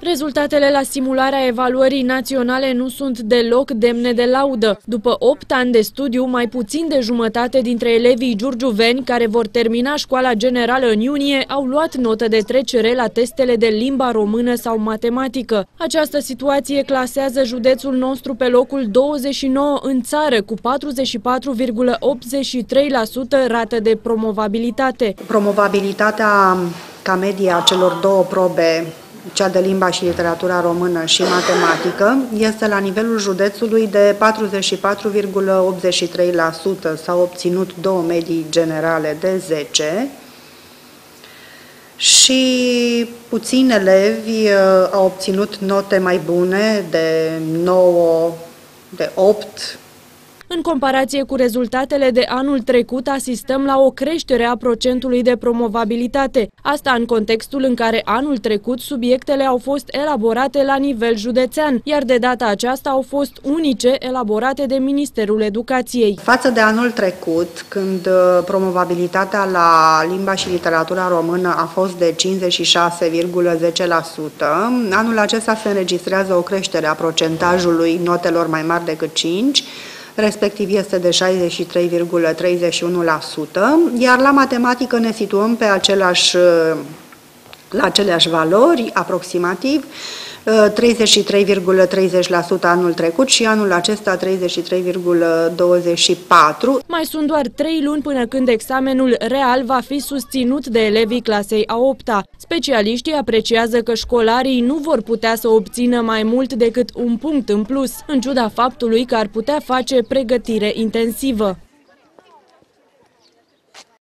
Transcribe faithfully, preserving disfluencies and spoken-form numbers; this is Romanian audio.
Rezultatele la simularea evaluării naționale nu sunt deloc demne de laudă. După opt ani de studiu, mai puțin de jumătate dintre elevii giurgiuveni care vor termina școala generală în iunie au luat notă de trecere la testele de limba română sau matematică. Această situație clasează județul nostru pe locul douăzeci și nouă în țară, cu patruzeci și patru virgulă optzeci și trei la sută rată de promovabilitate. Promovabilitatea ca medie a celor două probe, cea de limba și literatura română și matematică, este la nivelul județului de patruzeci și patru virgulă optzeci și trei la sută. S-au obținut două medii generale de zece și puțini elevi au obținut note mai bune de nouă, de opt. În comparație cu rezultatele de anul trecut, asistăm la o creștere a procentului de promovabilitate. Asta în contextul în care anul trecut subiectele au fost elaborate la nivel județean, iar de data aceasta au fost unice elaborate de Ministerul Educației. Față de anul trecut, când promovabilitatea la limba și literatura română a fost de cincizeci și șase virgulă zece la sută, anul acesta se înregistrează o creștere a procentajului notelor mai mari decât cinci, respectiv este de șaizeci și trei virgulă treizeci și unu la sută, iar la matematică ne situăm pe aceleași, la aceleași valori, aproximativ treizeci și trei virgulă treizeci la sută anul trecut și anul acesta treizeci și trei virgulă douăzeci și patru la sută. Mai sunt doar trei luni până când examenul real va fi susținut de elevii clasei a opta. Specialiștii apreciază că școlarii nu vor putea să obțină mai mult decât un punct în plus, în ciuda faptului că ar putea face pregătire intensivă.